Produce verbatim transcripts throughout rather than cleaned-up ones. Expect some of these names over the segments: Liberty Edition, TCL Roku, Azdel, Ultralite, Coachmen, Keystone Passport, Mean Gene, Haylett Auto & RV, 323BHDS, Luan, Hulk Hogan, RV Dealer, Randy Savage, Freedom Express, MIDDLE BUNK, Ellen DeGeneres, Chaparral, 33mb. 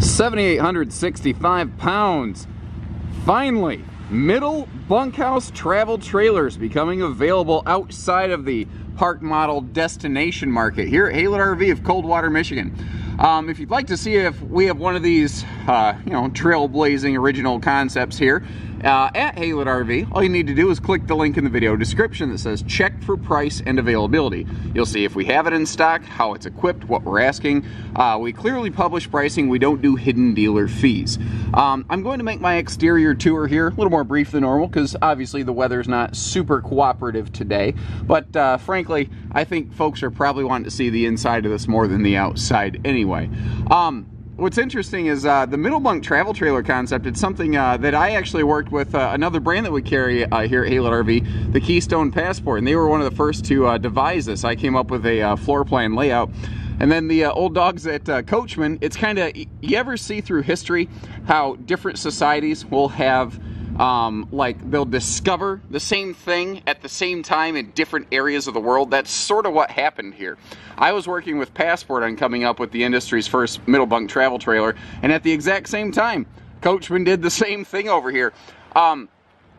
seven thousand eight hundred sixty-five pounds. Finally, middle bunkhouse travel trailers becoming available outside of the park model destination market here at Haylett R V of Coldwater, Michigan. Um, if you'd like to see if we have one of these, uh, you know, trailblazing original concepts here uh, at Haylett R V, all you need to do is click the link in the video description that says check for price and availability. You'll see if we have it in stock, how it's equipped, what we're asking. Uh, we clearly publish pricing. We don't do hidden dealer fees. Um, I'm going to make my exterior tour here a little more brief than normal because obviously the weather's not super cooperative today. But uh, frankly, I think folks are probably wanting to see the inside of this more than the outside anyway. Anyway, um, what's interesting is uh, the middle bunk travel trailer concept. It's something uh, that I actually worked with uh, another brand that we carry uh, here at Haylett R V, the Keystone Passport, and they were one of the first to uh, devise this. I came up with a uh, floor plan layout. And then the uh, old dogs at uh, Coachmen, it's kind of, you ever see through history how different societies will have Um, like they'll discover the same thing at the same time in different areas of the world? That's sort of what happened here. I was working with Passport on coming up with the industry's first middle bunk travel trailer, and at the exact same time, Coachman did the same thing over here. Um,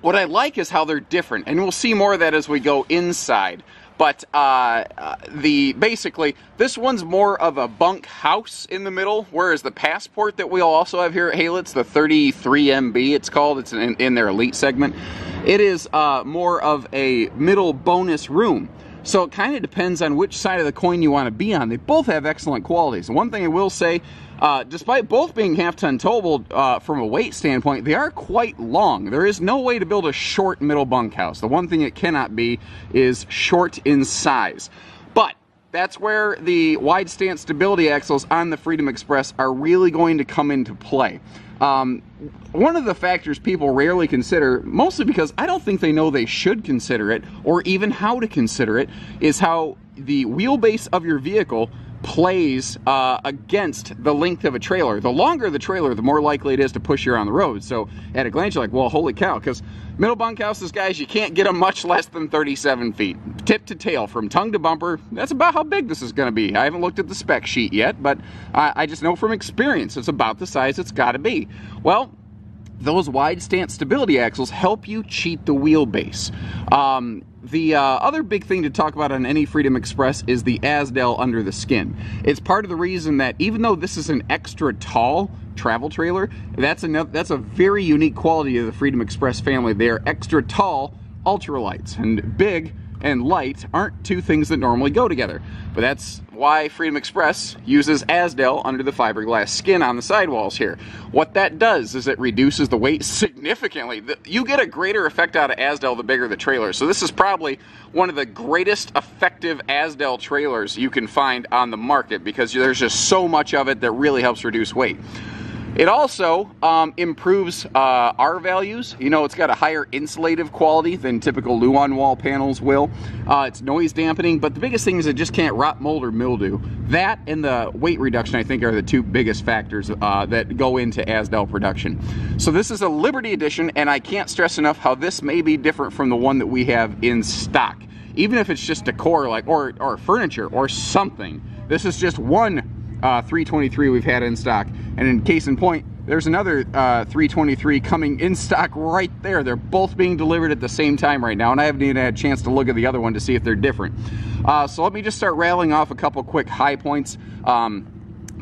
what I like is how they're different, and we'll see more of that as we go inside. But uh, the basically, this one's more of a bunk house in the middle, whereas the Passport that we also have here at Haylett's, the thirty-three M B it's called, it's in, in their elite segment, it is uh, more of a middle bonus room. So it kind of depends on which side of the coin you want to be on. They both have excellent qualities. One thing I will say, uh, despite both being half-ton towable uh, from a weight standpoint, they are quite long. There is no way to build a short middle bunkhouse. The one thing it cannot be is short in size. But that's where the wide stance stability axles on the Freedom Express are really going to come into play. Um, one of the factors people rarely consider, mostly because I don't think they know they should consider it or even how to consider it, is how the wheelbase of your vehicle plays uh, against the length of a trailer. The longer the trailer, the more likely it is to push you on the road. So at a glance, you're like, well, holy cow, because middle bunkhouses, guys, you can't get them much less than thirty-seven feet. Tip to tail, from tongue to bumper, that's about how big this is going to be. I haven't looked at the spec sheet yet, but I, I just know from experience it's about the size it's got to be. Well, those wide stance stability axles help you cheat the wheelbase. Um, The uh, other big thing to talk about on any Freedom Express is the Azdel under the skin. It's part of the reason that even though this is an extra tall travel trailer, that's, enough, that's a very unique quality of the Freedom Express family. They are extra tall ultralights, and big and light aren't two things that normally go together. But that's why Freedom Express uses Azdel under the fiberglass skin on the sidewalls here. What that does is it reduces the weight significantly. You get a greater effect out of Azdel the bigger the trailer. So this is probably one of the greatest effective Azdel trailers you can find on the market because there's just so much of it that really helps reduce weight. It also um, improves uh, R values. You know, it's got a higher insulative quality than typical Luan wall panels will. Uh, it's noise dampening, but the biggest thing is it just can't rot, mold, or mildew. That and the weight reduction, I think, are the two biggest factors uh, that go into Azdel production. So this is a Liberty Edition, and I can't stress enough how this may be different from the one that we have in stock. Even if it's just decor, like or, or furniture or something, this is just one Uh, three twenty-three we've had in stock, and in case in point, there's another uh, three twenty-three coming in stock right there. They're both being delivered at the same time right now, and I haven't even had a chance to look at the other one to see if they're different. Uh, so let me just start rattling off a couple quick high points. Um,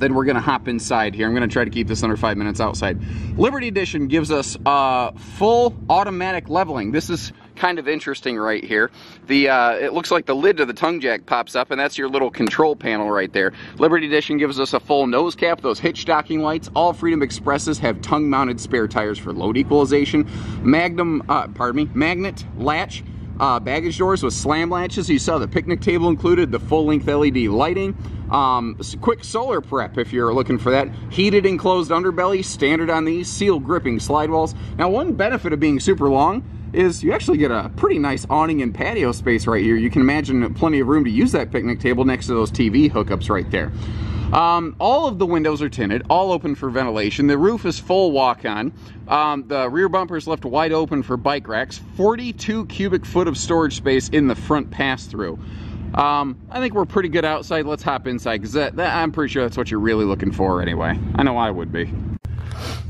then we're gonna hop inside here. I'm gonna try to keep this under five minutes outside. Liberty Edition gives us uh, full automatic leveling. This is kind of interesting right here. The uh, it looks like the lid to the tongue jack pops up, and that's your little control panel right there. Liberty Edition gives us a full nose cap, those hitch docking lights. All Freedom Expresses have tongue mounted spare tires for load equalization. Magnum, uh, pardon me, magnet latch. Uh, baggage doors with slam latches. You saw the picnic table included, the full-length L E D lighting, um, quick solar prep if you're looking for that, heated enclosed underbelly, standard on these, seal gripping slidewalls. Now one benefit of being super long is you actually get a pretty nice awning and patio space right here. You can imagine plenty of room to use that picnic table next to those T V hookups right there. Um, all of the windows are tinted, all open for ventilation. The roof is full walk-on. Um, the rear bumper is left wide open for bike racks. forty-two cubic foot of storage space in the front pass-through. Um, I think we're pretty good outside. Let's hop inside, because that, that, I'm pretty sure that's what you're really looking for anyway. I know I would be.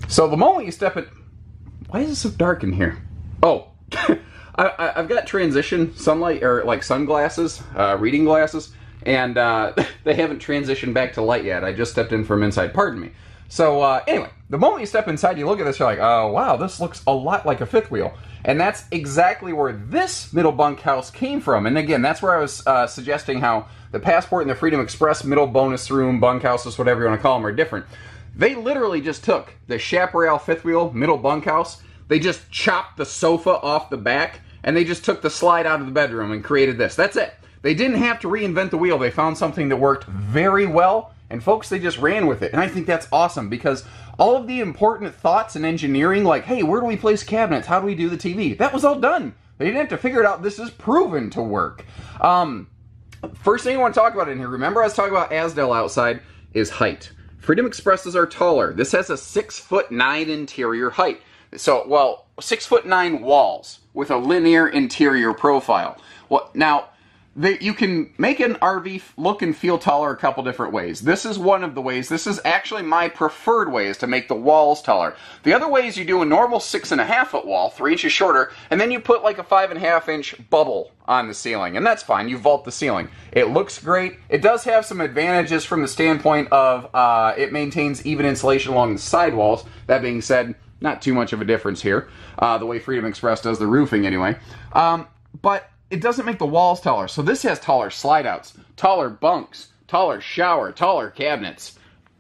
So the moment you step in... Why is it so dark in here? Oh, I, I, I've got transition sunlight, or like sunglasses, uh, reading glasses, and uh, they haven't transitioned back to light yet. I just stepped in from inside, pardon me. So uh, anyway, the moment you step inside, you look at this, you're like, oh wow, this looks a lot like a fifth wheel. And that's exactly where this middle bunkhouse came from. And again, that's where I was uh, suggesting how the Passport and the Freedom Express middle bonus room, bunkhouses, whatever you want to call them, are different. They literally just took the Chaparral fifth wheel middle bunkhouse, they just chopped the sofa off the back, and they just took the slide out of the bedroom and created this. That's it. They didn't have to reinvent the wheel. They found something that worked very well, and folks, they just ran with it. And I think that's awesome, because all of the important thoughts in engineering, like, hey, where do we place cabinets? How do we do the T V? That was all done. They didn't have to figure it out. This is proven to work. Um, first thing I want to talk about in here, remember I was talking about Azdel outside, is height. Freedom Expresses are taller. This has a six foot nine interior height. So, well, six foot nine walls with a linear interior profile. Well, now, the, you can make an R V look and feel taller a couple different ways. This is one of the ways. This is actually my preferred way, is to make the walls taller. The other way is you do a normal six and a half foot wall, three inches shorter, and then you put like a five and a half inch bubble on the ceiling, and that's fine. You vault the ceiling. It looks great. It does have some advantages from the standpoint of uh, it maintains even insulation along the sidewalls. That being said, not too much of a difference here, uh, the way Freedom Express does the roofing anyway. Um, but it doesn't make the walls taller, so this has taller slide-outs, taller bunks, taller shower, taller cabinets,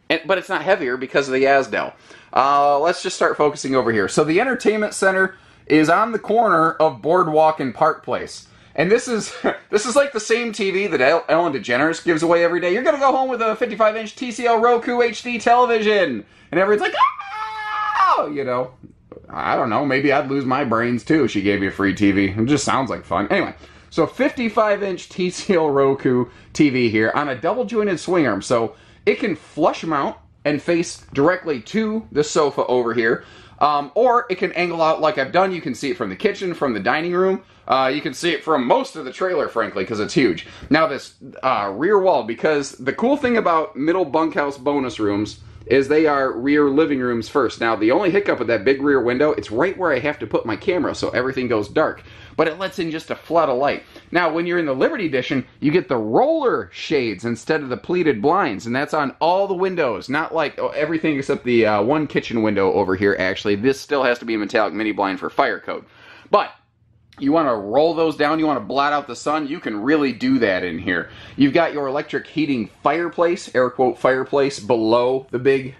and, but it's not heavier because of the Azdel. Uh, let's just start focusing over here. So the entertainment center is on the corner of Boardwalk and Park Place, and this is this is like the same T V that Ellen DeGeneres gives away every day. You're gonna go home with a fifty-five inch T C L Roku H D television, and everyone's like, ah, you know. I don't know, maybe I'd lose my brains too. She gave you a free T V. It just sounds like fun. Anyway, so fifty-five inch T C L Roku T V here on a double jointed swing arm. So it can flush mount and face directly to the sofa over here. Um, or it can angle out like I've done. You can see it from the kitchen, from the dining room. Uh, you can see it from most of the trailer, frankly, because it's huge. Now this uh, rear wall, because the cool thing about middle bunkhouse bonus rooms is they are rear living rooms first. Now, the only hiccup with that big rear window, it's right where I have to put my camera so everything goes dark, but it lets in just a flood of light. Now, when you're in the Liberty Edition, you get the roller shades instead of the pleated blinds, and that's on all the windows, not like oh, everything except the uh, one kitchen window over here, actually. This still has to be a metallic mini blind for fire code. But you want to roll those down, you want to blot out the sun, you can really do that in here. You've got your electric heating fireplace, air quote fireplace, below the big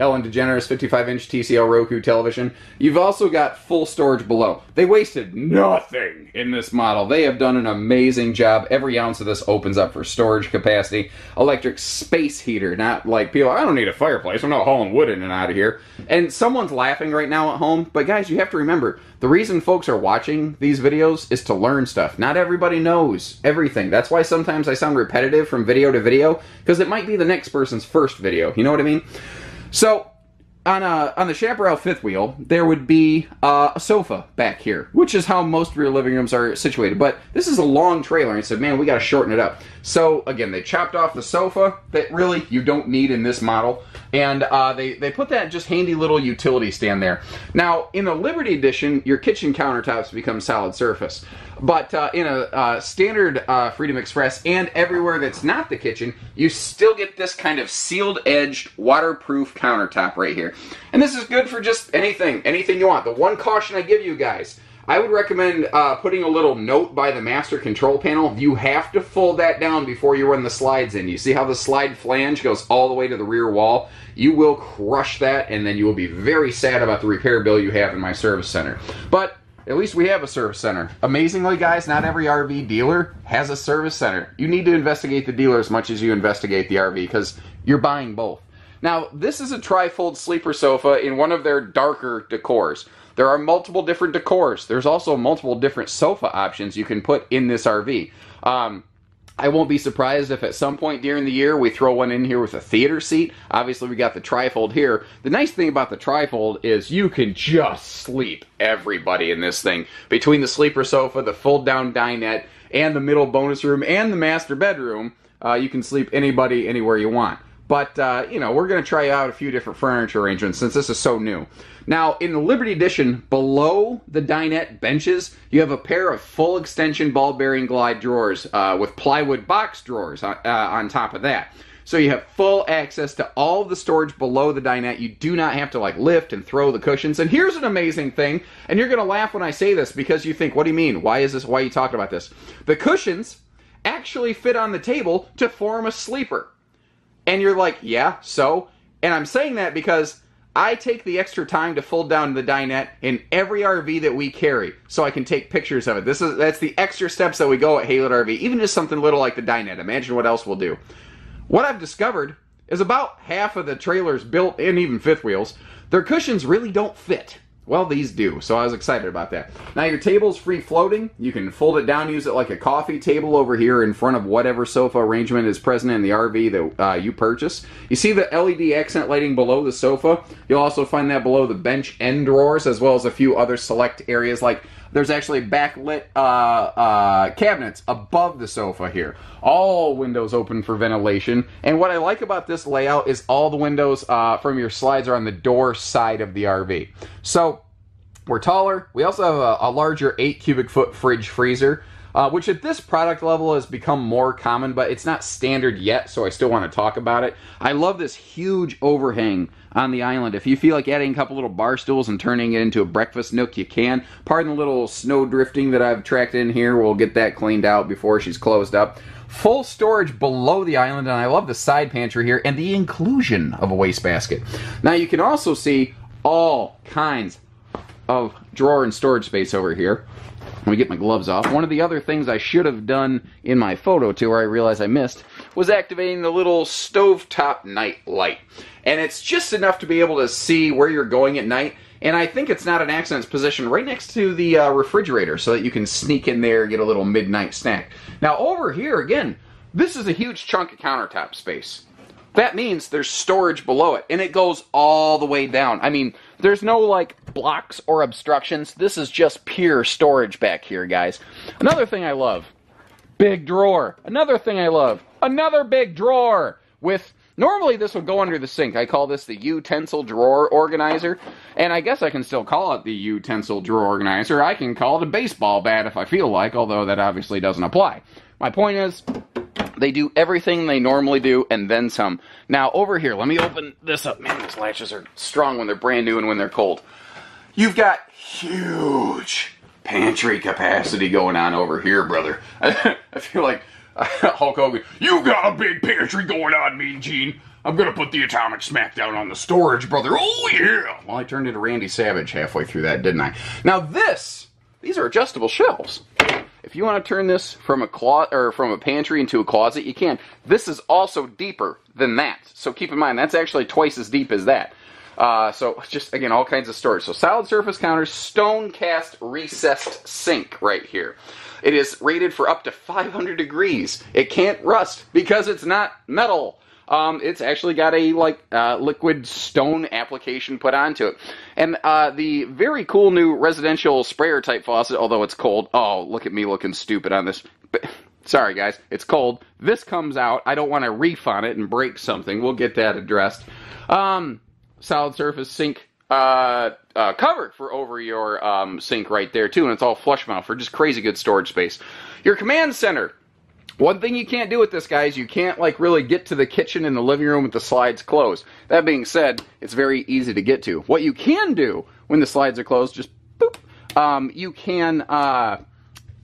Ellen DeGeneres fifty-five inch T C L Roku television. You've also got full storage below. They wasted nothing in this model. They have done an amazing job. Every ounce of this opens up for storage capacity. Electric space heater, not like people, I don't need a fireplace, I'm not hauling wood in and out of here. And someone's laughing right now at home, but guys, you have to remember, the reason folks are watching these videos is to learn stuff. Not everybody knows everything. That's why sometimes I sound repetitive from video to video, because it might be the next person's first video. You know what I mean? So, on, a, on the Chaparral fifth wheel, there would be uh, a sofa back here, which is how most rear living rooms are situated. But this is a long trailer, and said, man, we got to shorten it up. So, again, they chopped off the sofa that really you don't need in this model. And uh, they, they put that just handy little utility stand there. Now, in the Liberty Edition, your kitchen countertops become solid surface. But uh, in a uh, standard uh, Freedom Express and everywhere that's not the kitchen, you still get this kind of sealed-edged, waterproof countertop right here. And this is good for just anything, anything you want. The one caution I give you guys, I would recommend uh, putting a little note by the master control panel. You have to fold that down before you run the slides in. You see how the slide flange goes all the way to the rear wall? You will crush that, and then you will be very sad about the repair bill you have in my service center. But at least we have a service center. Amazingly, guys, not every R V dealer has a service center. You need to investigate the dealer as much as you investigate the R V, because you're buying both. Now, this is a trifold sleeper sofa in one of their darker decors. There are multiple different decors. There's also multiple different sofa options you can put in this R V. Um, I won't be surprised if at some point during the year we throw one in here with a theater seat. Obviously, we got the trifold here. The nice thing about the trifold is you can just sleep everybody in this thing. Between the sleeper sofa, the fold-down dinette, and the middle bonus room and the master bedroom. Uh, you can sleep anybody, anywhere you want. But, uh, you know, we're going to try out a few different furniture arrangements since this is so new. Now, in the Liberty Edition, below the dinette benches, you have a pair of full extension ball bearing glide drawers uh, with plywood box drawers on, uh, on top of that. So you have full access to all of the storage below the dinette. You do not have to, like, lift and throw the cushions. And here's an amazing thing, and you're going to laugh when I say this because you think, what do you mean? Why is this? Why are you talking about this? The cushions actually fit on the table to form a sleeper. And you're like, yeah, so? And I'm saying that because I take the extra time to fold down the dinette in every R V that we carry so I can take pictures of it. This is That's the extra steps that we go at Haylett R V, even just something little like the dinette. Imagine what else we'll do. What I've discovered is about half of the trailers built, and even fifth wheels, their cushions really don't fit. Well, these do, so I was excited about that. Now, your table's free-floating. You can fold it down, use it like a coffee table over here in front of whatever sofa arrangement is present in the R V that uh, you purchase. You see the L E D accent lighting below the sofa? You'll also find that below the bench end drawers, as well as a few other select areas. Like, there's actually backlit uh, uh, cabinets above the sofa here. All windows open for ventilation. And what I like about this layout is all the windows uh, from your slides are on the door side of the R V. So we're taller. We also have a, a larger eight cubic foot fridge freezer, uh, which at this product level has become more common, but it's not standard yet, so I still want to talk about it. I love this huge overhang on the island. If you feel like adding a couple little bar stools and turning it into a breakfast nook, you can. Pardon the little snow drifting that I've tracked in here. We'll get that cleaned out before she's closed up. Full storage below the island, and I love the side pantry here and the inclusion of a wastebasket. Now, you can also see all kinds of drawer and storage space over here. Let me get my gloves off. One of the other things I should have done in my photo tour, I realized I missed, was activating the little stovetop night light. And it's just enough to be able to see where you're going at night. And I think it's not an accident, it's positioned right next to the uh, refrigerator so that you can sneak in there and get a little midnight snack. Now over here, again, this is a huge chunk of countertop space. That means there's storage below it, and it goes all the way down. I mean, there's no, like, blocks or obstructions. This is just pure storage back here, guys. Another thing I love, big drawer. Another thing I love, another big drawer with... Normally, this would go under the sink. I call this the utensil drawer organizer, and I guess I can still call it the utensil drawer organizer. I can call it a baseball bat if I feel like, although that obviously doesn't apply. My point is... they do everything they normally do, and then some. Now, over here, let me open this up. Man, these latches are strong when they're brand new and when they're cold. You've got huge pantry capacity going on over here, brother. I feel like Hulk Hogan. You've got a big pantry going on, Mean Gene. I'm going to put the atomic smackdown on the storage, brother. Oh, yeah. Well, I turned into Randy Savage halfway through that, didn't I? Now, this, these are adjustable shelves. If you want to turn this from a closet or from a pantry into a closet, you can. This is also deeper than that, so keep in mind that's actually twice as deep as that. Uh, so just again, all kinds of storage. So solid surface counters, stone cast recessed sink right here. It is rated for up to five hundred degrees. It can't rust because it's not metal. Um, it's actually got a like uh, liquid stone application put onto it. And uh, the very cool new residential sprayer type faucet, although it's cold. Oh, look at me looking stupid on this. But, sorry, guys. It's cold. This comes out. I don't want to reef on it and break something. We'll get that addressed. Um, solid surface sink. Uh, uh, cover for over your um, sink right there, too. And it's all flush mount for just crazy good storage space. Your command center. One thing you can't do with this, guys, you can't like really get to the kitchen and the living room with the slides closed. That being said, it's very easy to get to. What you can do when the slides are closed, just boop, um, you can uh,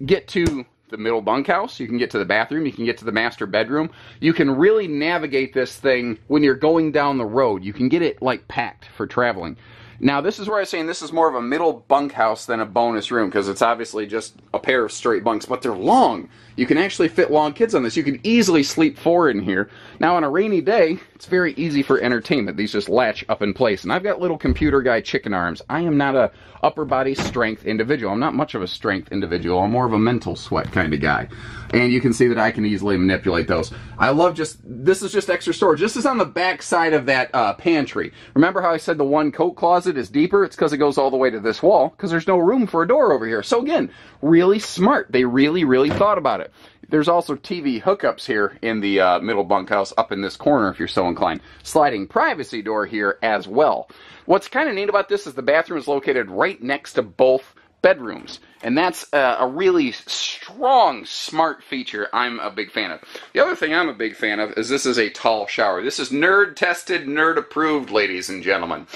get to the middle bunkhouse, you can get to the bathroom, you can get to the master bedroom. You can really navigate this thing when you're going down the road. You can get it like packed for traveling. Now, this is where I was saying this is more of a middle bunkhouse than a bonus room because it's obviously just a pair of straight bunks, but they're long. You can actually fit long kids on this. You can easily sleep four in here. Now, on a rainy day, it's very easy for entertainment. These just latch up in place. And I've got little computer guy chicken arms. I am not a upper body strength individual. I'm not much of a strength individual. I'm more of a mental sweat kind of guy. And you can see that I can easily manipulate those. I love just, this is just extra storage. This is on the back side of that uh, pantry. Remember how I said the one coat closet? closet is deeper, it's because it goes all the way to this wall, because there's no room for a door over here. So again, really smart. They really, really thought about it. There's also T V hookups here in the uh, middle bunkhouse up in this corner if you're so inclined. Sliding privacy door here as well. What's kind of neat about this is the bathroom is located right next to both bedrooms, and that's a, a really strong, smart feature I'm a big fan of. The other thing I'm a big fan of is this is a tall shower. This is nerd-tested, nerd-approved, ladies and gentlemen.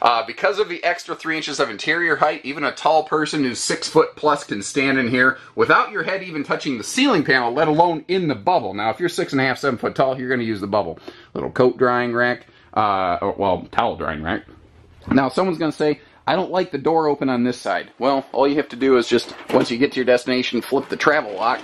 Uh, because of the extra three inches of interior height, even a tall person who's six foot plus can stand in here without your head even touching the ceiling panel, let alone in the bubble. Now, if you're six and a half, seven foot tall, you're going to use the bubble. Little coat drying rack, uh, or, well, towel drying rack. Now, someone's going to say, I don't like the door open on this side. Well, all you have to do is just, once you get to your destination, flip the travel lock,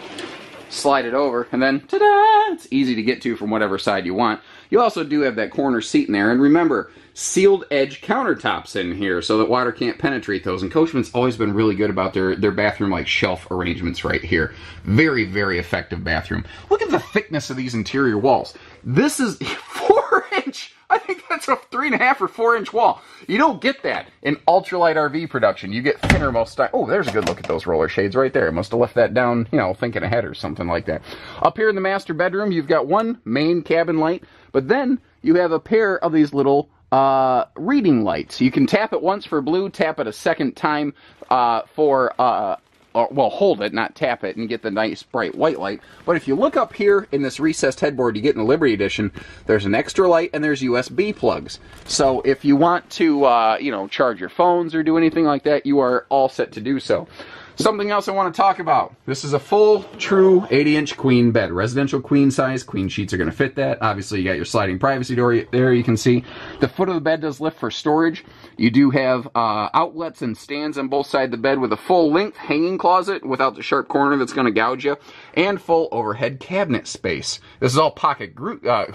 slide it over, and then, ta-da! It's easy to get to from whatever side you want. You also do have that corner seat in there, and remember, sealed edge countertops in here so that water can't penetrate those, and Coachman's always been really good about their, their bathroom-like shelf arrangements right here. Very, very effective bathroom. Look at the thickness of these interior walls. This is four inch. I think that's a three and a half or four inch wall. You don't get that in ultralight R V production. You get thinner most time. Oh, there's a good look at those roller shades right there. I must have left that down, you know, thinking ahead or something like that. Up here in the master bedroom, you've got one main cabin light, but then you have a pair of these little uh, reading lights. You can tap it once for blue, tap it a second time uh, for... Uh, Or, well, hold it, not tap it, and get the nice bright white light. But if you look up here in this recessed headboard you get in the Liberty Edition, there's an extra light and there's U S B plugs. So if you want to, uh, you know, charge your phones or do anything like that, you are all set to do so. Something else I want to talk about. This is a full, true eighty inch queen bed. Residential queen size. Queen sheets are going to fit that. Obviously, you got your sliding privacy door there, you can see. The foot of the bed does lift for storage. You do have uh, outlets and stands on both sides of the bed with a full-length hanging closet without the sharp corner that's going to gouge you, and full overhead cabinet space. This is all pocket glued. Uh,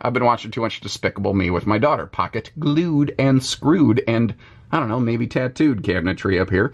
I've been watching too much Despicable Me with my daughter. Pocket glued and screwed and, I don't know, maybe tattooed cabinetry up here.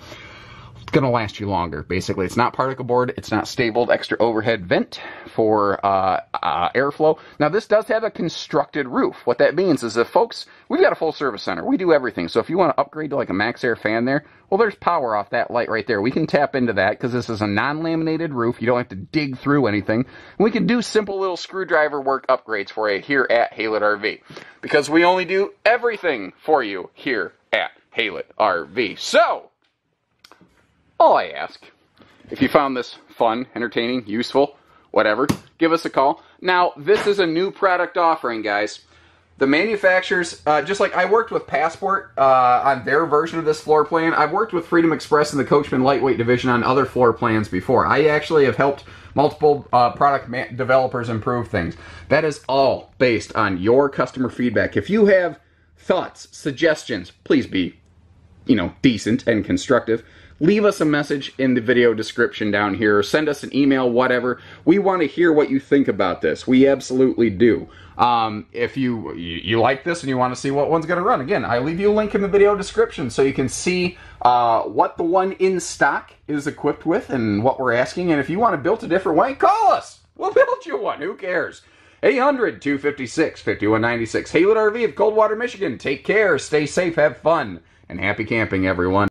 It's going to last you longer. Basically, it's not particle board. It's not stapled. Extra overhead vent for uh, uh, airflow. Now, this does have a constructed roof. What that means is that, folks, we've got a full service center. We do everything. So if you want to upgrade to like a Max Air fan there, well, there's power off that light right there. We can tap into that because this is a non-laminated roof. You don't have to dig through anything. And we can do simple little screwdriver work upgrades for you here at Haylett R V because we only do everything for you here at Haylett R V. So... all I ask, if you found this fun, entertaining, useful, whatever, give us a call. Now, this is a new product offering, guys. The manufacturers, uh, just like I worked with Passport uh, on their version of this floor plan, I've worked with Freedom Express and the Coachman Lightweight Division on other floor plans before. I actually have helped multiple uh, product man developers improve things. That is all based on your customer feedback. If you have thoughts, suggestions, please be, you know, decent and constructive. Leave us a message in the video description down here. Send us an email, whatever. We want to hear what you think about this. We absolutely do. Um, if you, you you like this and you want to see what one's going to run, again, I leave you a link in the video description so you can see uh, what the one in stock is equipped with and what we're asking. And if you want to build a different way, call us. We'll build you one. Who cares? eight hundred, two five six, five one nine six. Haylett R V of Coldwater, Michigan. Take care, stay safe, have fun, and happy camping, everyone.